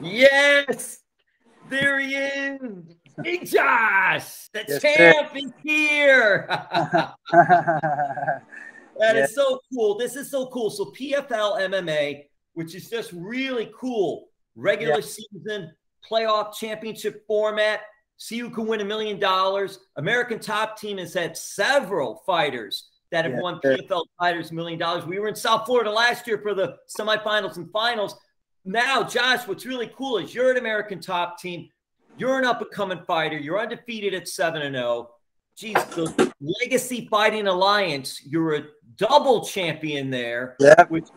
Yes, there he is. Big Josh, the champ is here. That is so cool. This is so cool. So PFL MMA, which is just really cool, regular season, playoff championship format. See who can win $1 million. American Top Team has had several fighters that have won PFL fighters $1 million. We were in South Florida last year for the semifinals and finals. Now, Josh, what's really cool is you're an American Top Team. You're an up-and-coming fighter. You're undefeated at 7-0. Geez, the Legacy Fighting Alliance, you're a double champion there, which is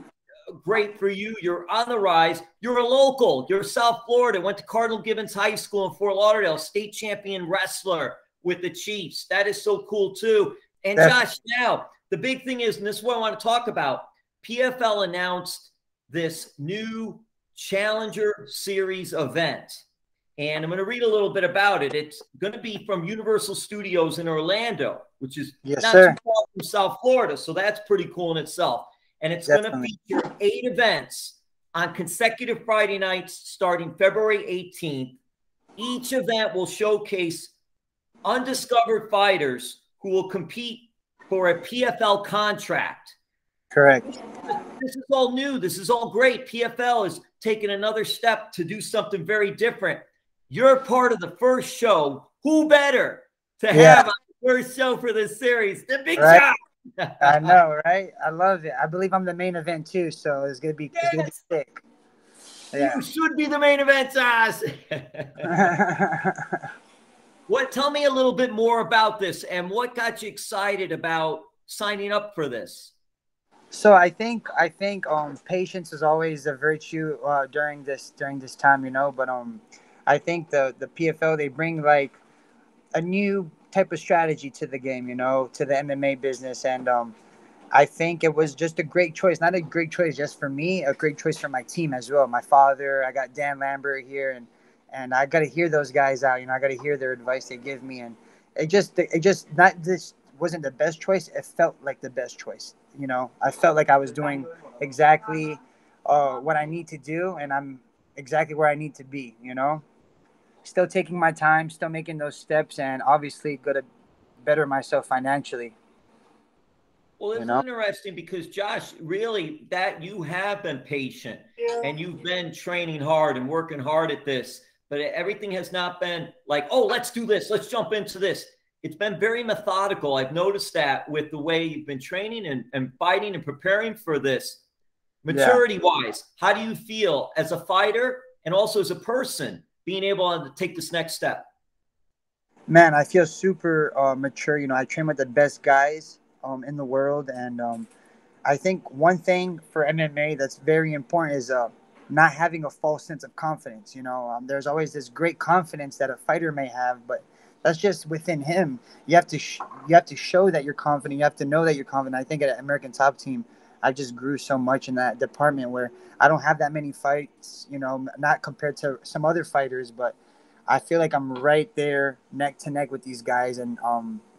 great for you. You're on the rise. You're a local. You're South Florida. Went to Cardinal Gibbons High School in Fort Lauderdale, state champion wrestler with the Chiefs. That is so cool, too. And, Josh, now, the big thing is, and this is what I want to talk about, PFL announced this new Challenger Series event. And I'm going to read a little bit about it. It's going to be from Universal Studios in Orlando, which is not too far from South Florida. So that's pretty cool in itself. And it's going to feature 8 events on consecutive Friday nights starting February 18th. Each event will showcase undiscovered fighters who will compete for a PFL contract. Correct. This is all new. This is all great. PFL is taking another step to do something very different. You're part of the first show. Who better to have on the first show for this series? The big job. I know, right? I love it. I believe I'm the main event too, so it's gonna be, it's gonna be sick. Yeah. You should be the main event, Josh. What? Tell me a little bit more about this, and what got you excited about signing up for this? So I think patience is always a virtue during this time, you know. But I think the PFL, they bring like a new type of strategy to the game, you know, to the MMA business. And I think it was just a great choice, not a great choice just for me, a great choice for my team as well. My father, I got Dan Lambert here, and I got to hear those guys out, you know. I got to hear their advice they give me, and it just not this wasn't the best choice. It felt like the best choice, you know. I felt like I was doing exactly what I need to do, and I'm exactly where I need to be, you know. Still taking my time, still making those steps, and obviously got to better myself financially. Well, it's interesting because, Josh, really that you have been patient and you've been training hard and working hard at this, but everything has not been like, oh, let's do this, let's jump into this. It's been very methodical. I've noticed that with the way you've been training and fighting and preparing for this. Maturity-wise, how do you feel as a fighter and also as a person being able to take this next step? Man, I feel super mature. You know, I train with the best guys in the world. And I think one thing for MMA that's very important is not having a false sense of confidence. You know, there's always this great confidence that a fighter may have, but that's just within him. You have to show that you're confident. You have to know that you're confident. I think at American Top Team, I just grew so much in that department where I don't have that many fights, you know, not compared to some other fighters, but I feel like I'm right there neck to neck with these guys. And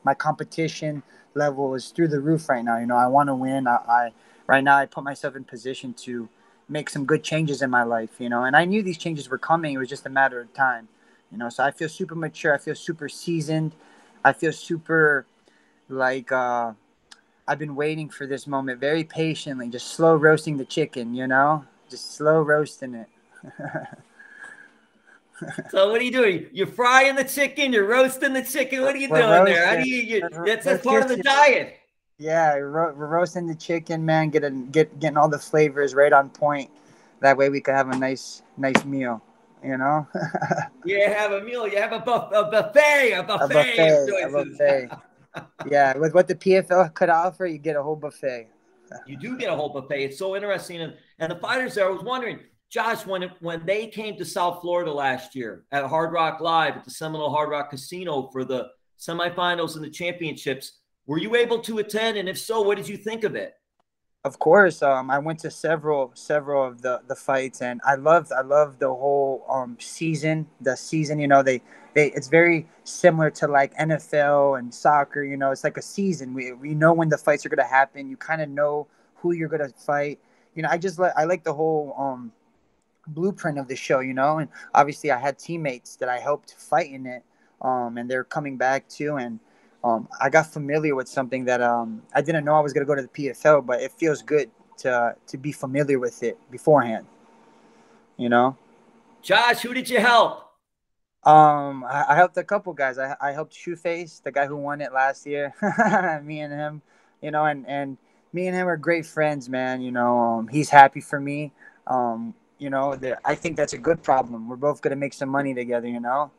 my competition level is through the roof right now. You know, I want to win. Right now I put myself in position to make some good changes in my life, you know, and I knew these changes were coming. It was just a matter of time. You know, so I feel super mature. I feel super seasoned. I feel super like I've been waiting for this moment very patiently, just slow roasting the chicken, you know, just slow roasting it. So what are you doing? You're frying the chicken. You're roasting the chicken. What are you doing there? How do you that's part of the diet. Yeah, we're roasting the chicken, man. Getting all the flavors right on point. That way we could have a nice meal. You know, you have a meal. You have a buffet. Yeah, with what the PFL could offer, you get a whole buffet. You do get a whole buffet. It's so interesting. And the fighters there, I was wondering, Josh, when they came to South Florida last year at Hard Rock Live at the Seminole Hard Rock Casino for the semifinals and the championships, were you able to attend? And if so, what did you think of it? Of course, I went to several of the fights, and I loved the whole season. The season, you know, it's very similar to like NFL and soccer. You know, it's like a season. We know when the fights are gonna happen. You kind of know who you're gonna fight. You know, I like the whole blueprint of the show, you know. And obviously I had teammates that I helped fight in it, and they're coming back too. And I got familiar with something that I didn't know I was going to go to the PFL, but it feels good to be familiar with it beforehand, you know. Josh, who did you help? I helped a couple guys. I helped Shoeface, the guy who won it last year. Me and him, you know, and me and him are great friends, man. You know, he's happy for me. You know, I think that's a good problem. We're both going to make some money together, you know.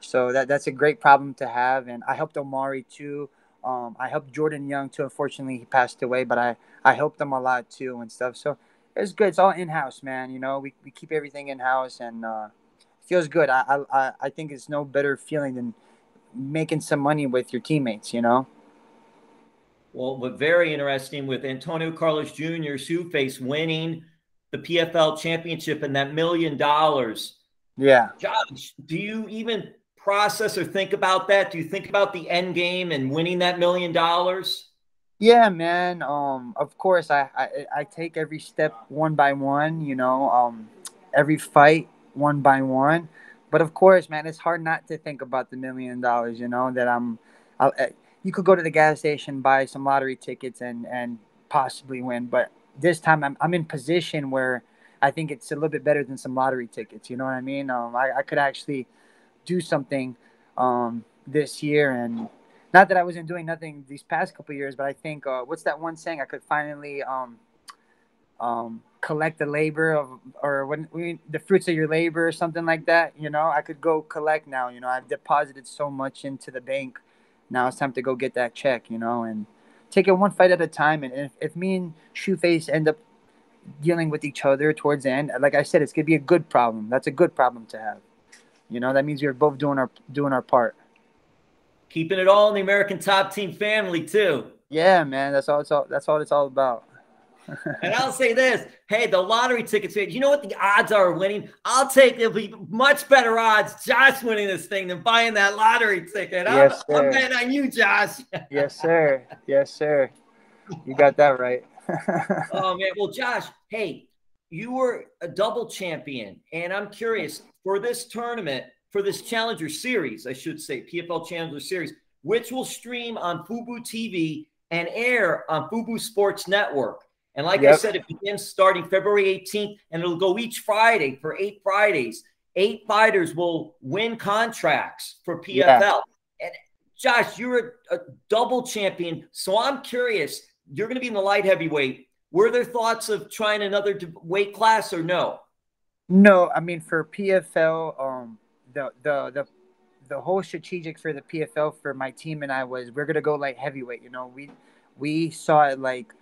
So that's a great problem to have. And I helped Omari too. I helped Jordan Young too. Unfortunately, he passed away, but I helped him a lot too and stuff. So it's good. It's all in-house, man. You know, we keep everything in-house, and feels good. I think it's no better feeling than making some money with your teammates, you know. Well, but very interesting with Antonio Carlos Jr., Shoeface winning the PFL championship and that $1 million. Yeah. Josh, do you even process or think about that? Do you think about the end game and winning that $1 million? Yeah, man. Of course, I take every step one by one, you know, every fight one by one. But of course, man, it's hard not to think about the $1 million, you know, that you could go to the gas station, buy some lottery tickets and possibly win. But this time I'm in position where I think it's a little bit better than some lottery tickets. You know what I mean? I could actually do something this year. And not that I wasn't doing nothing these past couple of years, but I think, what's that one saying? I could finally collect the labor of, or the fruits of your labor or something like that. You know, I could go collect now. You know, I've deposited so much into the bank. Now it's time to go get that check, you know, and take it one fight at a time. And if me and Shoeface end up dealing with each other towards the end, like I said, it's going to be a good problem. That's a good problem to have. You know, that means we're both doing our part. Keeping it all in the American Top Team family too. Yeah, man. That's all it's all about. And I'll say this. Hey, the lottery tickets, you know what the odds are of winning? I'll take, it'll be much better odds Josh winning this thing than buying that lottery ticket. Yes, I'm betting on you, Josh. Yes, sir. Yes, sir. You got that right. Oh, man. Well, Josh, hey, you were a double champion. And I'm curious, for this tournament, for this Challenger Series, I should say, PFL Challenger Series, which will stream on fuboTV and air on Fubo Sports Network. And like I said, it begins starting February 18th, and it'll go each Friday for 8 Fridays. 8 fighters will win contracts for PFL. Yeah. And Josh, you're a double champion, so I'm curious. You're going to be in the light heavyweight. Were there thoughts of trying another weight class or no? No, I mean, for PFL, the whole strategic for the PFL for my team and I was, we're going to go light heavyweight. You know, we saw it like,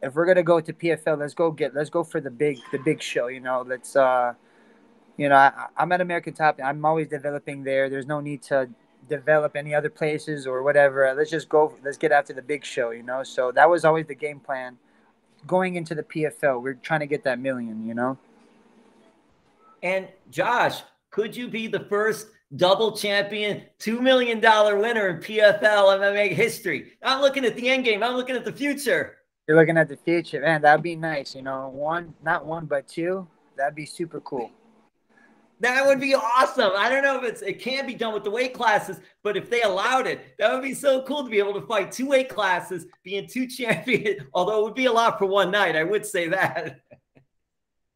if we're gonna go to PFL, let's go for the big show, you know. Let's you know, I'm at American Top. I'm always developing there. There's no need to develop any other places or whatever. Let's just go. Let's get after the big show, you know. So that was always the game plan going into the PFL. We're trying to get that $1 million, you know. And Josh, could you be the first double champion, $2 million winner in PFL MMA history? I'm looking at the end game. I'm looking at the future. You're looking at the future, man. That'd be nice, you know. Not one, but two. That'd be super cool. That would be awesome. I don't know if it can be done with the weight classes, but if they allowed it, that would be so cool to be able to fight 2 weight classes, being 2 champions. Although it would be a lot for one night, I would say that.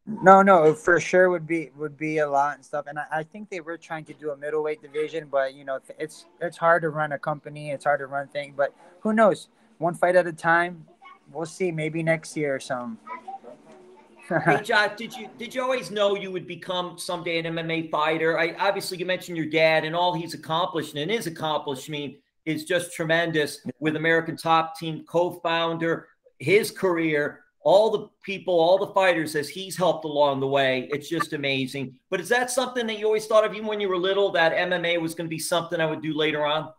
No, it for sure would be a lot and stuff. And I think they were trying to do a middleweight division, but you know, it's hard to run a company, it's hard to run things. But who knows? One fight at a time. We'll see. Maybe next year or something. Hey, Josh, did you always know you would become someday an MMA fighter? Obviously, you mentioned your dad and all he's accomplished, and his accomplishment is just tremendous with American Top Team co-founder, his career, all the people, all the fighters as he's helped along the way. It's just amazing. But is that something that you always thought of even when you were little, that MMA was going to be something I would do later on?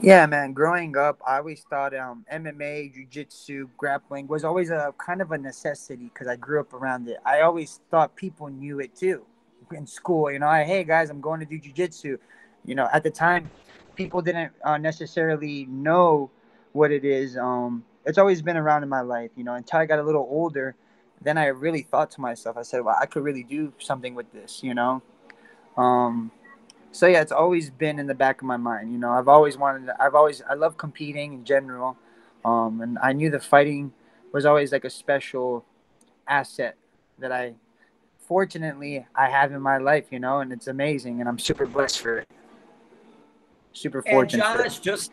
Yeah, man, growing up, I always thought MMA, jiu-jitsu, grappling was always a kind of a necessity because I grew up around it. I always thought people knew it too in school. You know, hey, guys, I'm going to do jiu-jitsu. You know, at the time, people didn't necessarily know what it is. It's always been around in my life, you know, until I got a little older. then I really thought to myself, I said, well, I could really do something with this, you know? So yeah, it's always been in the back of my mind, you know, I've always wanted to, I love competing in general. And I knew the fighting was always like a special asset that I, fortunately, I have in my life, you know, and it's amazing. And I'm super blessed for it. Super fortunate. And Josh, just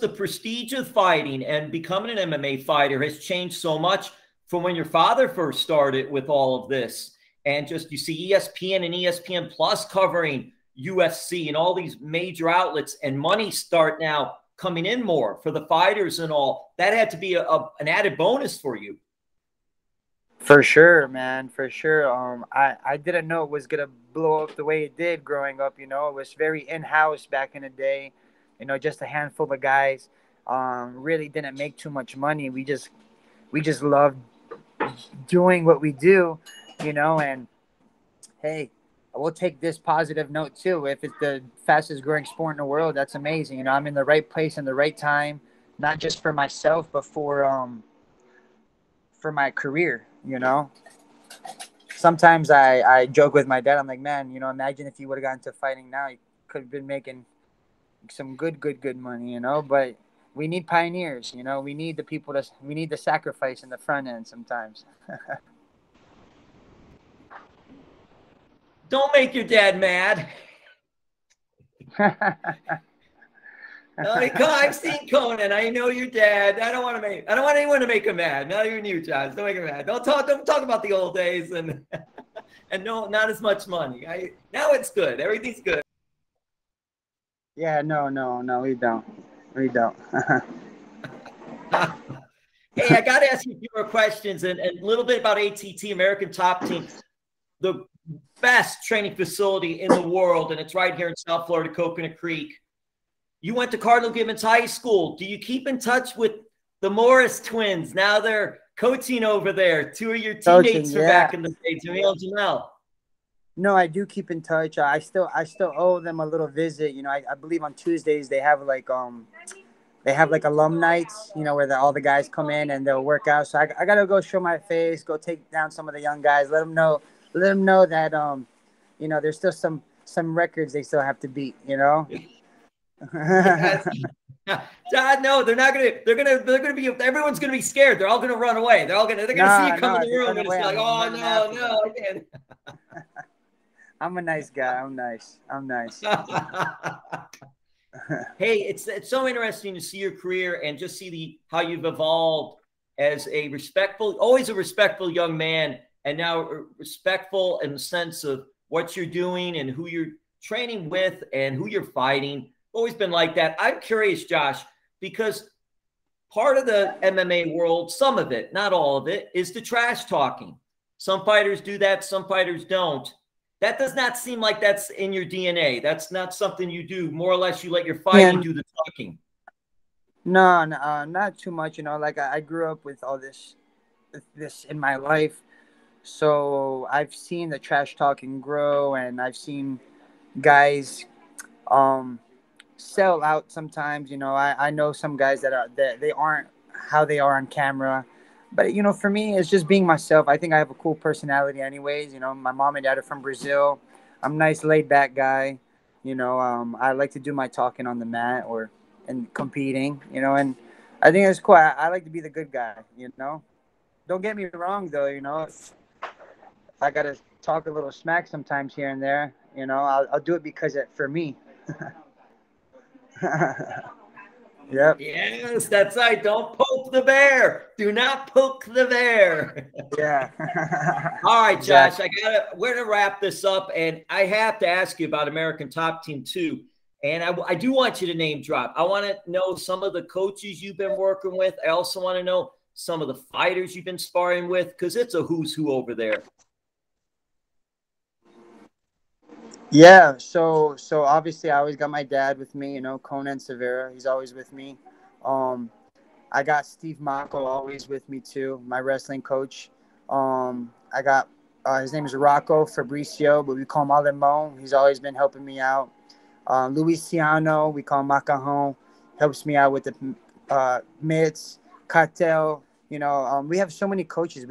the prestige of fighting and becoming an MMA fighter has changed so much from when your father first started with all of this. And just, you see ESPN and ESPN Plus covering UFC and all these major outlets, and money start now coming in more for the fighters and all. That had to be an added bonus for you. For sure, man, for sure. I didn't know it was going to blow up the way it did growing up, you know. It was very in-house back in the day. You know, just a handful of guys really didn't make too much money. We just loved doing what we do, you know, and hey, we'll take this positive note too. If it's the fastest growing sport in the world, that's amazing. You know, I'm in the right place and the right time, not just for myself, but for my career, you know. Sometimes I joke with my dad. I'm like, man, you know, imagine if you would have gotten to fighting now, you could have been making some good money, you know. But we need pioneers, you know. We need the people to, we need the sacrifice in the front end sometimes. Don't make your dad mad. I've seen Conan. I know your dad. I don't want anyone to make him mad. Not even you, Josh. Don't make him mad. Don't talk about the old days and and no, not as much money. Now it's good. Everything's good. Yeah, no, we don't. Hey, I got to ask you a few more questions and a little bit about ATT, American Top Team, the best training facility in the world, and it's right here in South Florida, Coconut Creek. You went to Cardinal Gibbons High School. Do you keep in touch with the Morris twins? Now they're coaching over there. Two of your teammates are back in the States, Jamel and Jamal. No, I do keep in touch. I still owe them a little visit. You know, I believe on Tuesdays they have like alum nights, you know, where all the guys come in and they'll work out. So I gotta go show my face, go take down some of the young guys, let them know that you know, there's still some records they still have to beat, you know. No, they're gonna be, everyone's gonna be scared. They're all gonna run away. They're gonna see you come in the room and it's like, oh no, man. I'm a nice guy. I'm nice. Hey, it's so interesting to see your career and just see how you've evolved as always a respectful young man, and now respectful in the sense of what you're doing and who you're training with and who you're fighting. Always been like that. I'm curious, Josh, because part of the MMA world, some of it, not all of it, is the trash talking. Some fighters do that. Some fighters don't. That does not seem like that's in your DNA. That's not something you do. More or less, you let your fighting do the talking. No, not too much. You know, like I grew up with all this in my life. So I've seen the trash talking grow, and I've seen guys sell out sometimes. You know, I know some guys that they aren't how they are on camera. But, you know, for me, it's just being myself. I think I have a cool personality anyways. You know, my mom and dad are from Brazil. I'm a nice laid-back guy. You know, I like to do my talking on the mat and competing, you know. And I think it's cool. I like to be the good guy, you know. Don't get me wrong, though, you know. I got to talk a little smack sometimes here and there. You know, I'll do it because it's for me. Yep. Yes, that's right. Don't poke the bear. Do not poke the bear. Yeah. All right, Josh. Yeah. We're going to wrap this up, and I have to ask you about American Top Team 2. And I do want you to name drop. I want to know some of the coaches you've been working with. I also want to know some of the fighters you've been sparring with, because it's a who's who over there. Yeah, so obviously I always got my dad with me, you know, Conan Silveira, he's always with me. I got Steve Mako always with me too, my wrestling coach. I got, his name is Rocco Fabricio, but we call him Alemão. He's always been helping me out. Luisiano, we call him Macajon, helps me out with the mitts. Cartel, You know, we have so many coaches.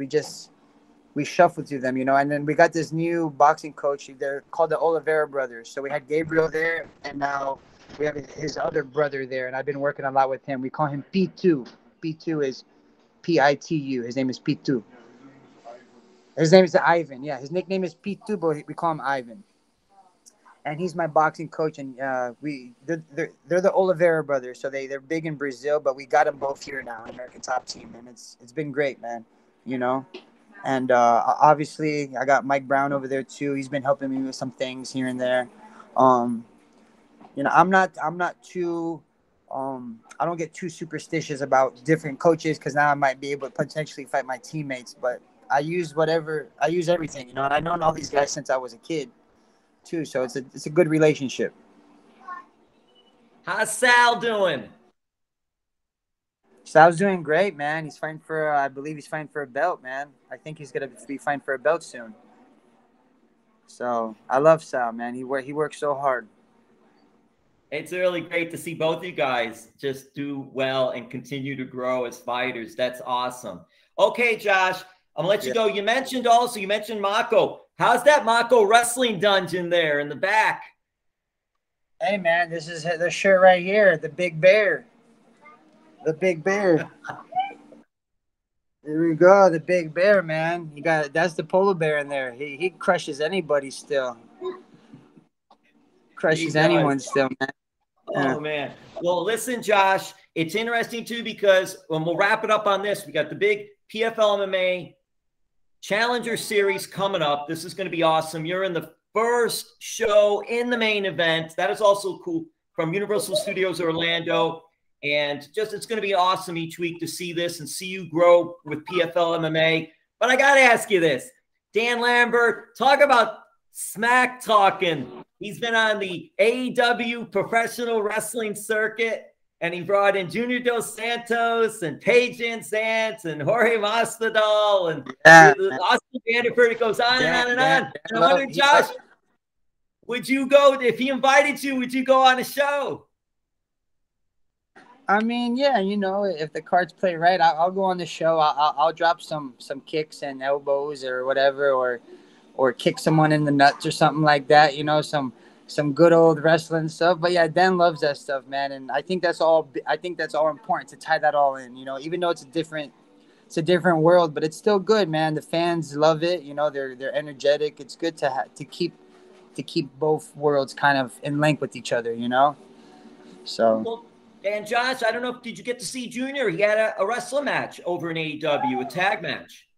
We shuffle through them, you know. And then we got this new boxing coach. They're called the Oliveira Brothers. So we had Gabriel there, and now we have his other brother there. And I've been working a lot with him. We call him P2. P2 is P-I-T-U. His name is P2. His name is Ivan. Yeah, his nickname is P2, but we call him Ivan. And he's my boxing coach, and they're the Oliveira brothers. So they're big in Brazil, but we got them both here now, American Top Team, and it's been great, man. You know, and obviously I got Mike Brown over there too. He's been helping me with some things here and there. You know, I'm not too. I don't get too superstitious about different coaches because now I might be able to potentially fight my teammates. But I use everything, you know. And I've known all these guys since I was a kid too, so it's a good relationship. How's Sal doing? Sal's doing great, man. He's fighting for I believe he's fighting for a belt, man. I think he's gonna be fighting for a belt soon. So I love Sal, man. He works so hard. It's really great to see both of you guys just do well and continue to grow as fighters. That's awesome. Okay, Josh, I'm gonna let you go. You mentioned Mako. How's that Mako wrestling dungeon there in the back? Hey, man, this is the shirt right here, the Big Bear. The Big Bear. There we go, the Big Bear, man. You got that's the polar bear in there. He crushes anybody still. Crushes anyone still, man. Yeah. Oh, man. Well, listen, Josh, it's interesting, too, because when we'll wrap it up on this, we got the big PFL MMA Challenger Series coming up. This is going to be awesome. You're in the first show in the main event. That is also cool from Universal Studios Orlando. And just it's going to be awesome each week to see this and see you grow with PFL MMA. But I got to ask you this. Dan Lambert, talk about smack talking. He's been on the AEW professional wrestling circuit. And he brought in Junior Dos Santos and Paige VanZant and Jorge Masvidal and Austin Vanderford. It goes on and on. And I wonder, Josh, would you go, if he invited you, would you go on a show? I mean, yeah, you know, if the cards play right, I'll go on the show. I'll drop some kicks and elbows or whatever, or kick someone in the nuts or something like that, you know, some good old wrestling stuff. But yeah, Dan loves that stuff, man. And I think that's all important to tie that all in, you know, even though it's a different world, but it's still good, man. The fans love it. You know, they're energetic. It's good to keep both worlds kind of in link with each other, you know? So. Well, and Josh, I don't know, did you get to see Junior? He had a wrestling match over in AEW, a tag match.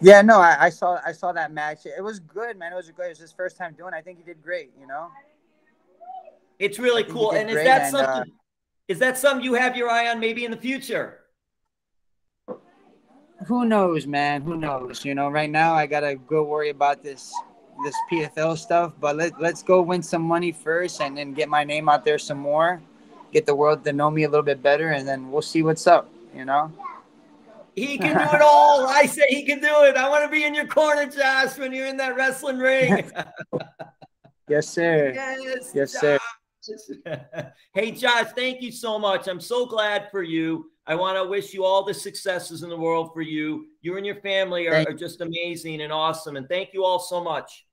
Yeah, no, I saw that match. It was good, man. It was his first time doing it. I think he did great, you know? It's really cool. And is that something you have your eye on maybe in the future? Who knows, man? Who knows? You know, right now I got to go worry about this PFL stuff, but let's go win some money first and then get my name out there some more, get the world to know me a little bit better, and then we'll see what's up, you know? He can do it all. I say he can do it. I want to be in your corner, Josh, when you're in that wrestling ring. Yes, sir. Yes, Josh. Sir. Hey, Josh, thank you so much. I'm so glad for you. I want to wish you all the successes in the world for you. You and your family are just amazing and awesome. And thank you all so much.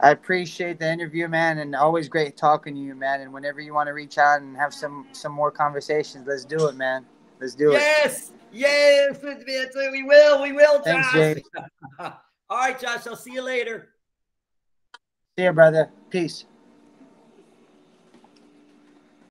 I appreciate the interview, man, and always great talking to you, man. And whenever you want to reach out and have some more conversations, let's do it, man. Let's do it. Yes, we will, Josh. Thanks, Jay. All right, Josh, I'll see you later. See you, brother. Peace.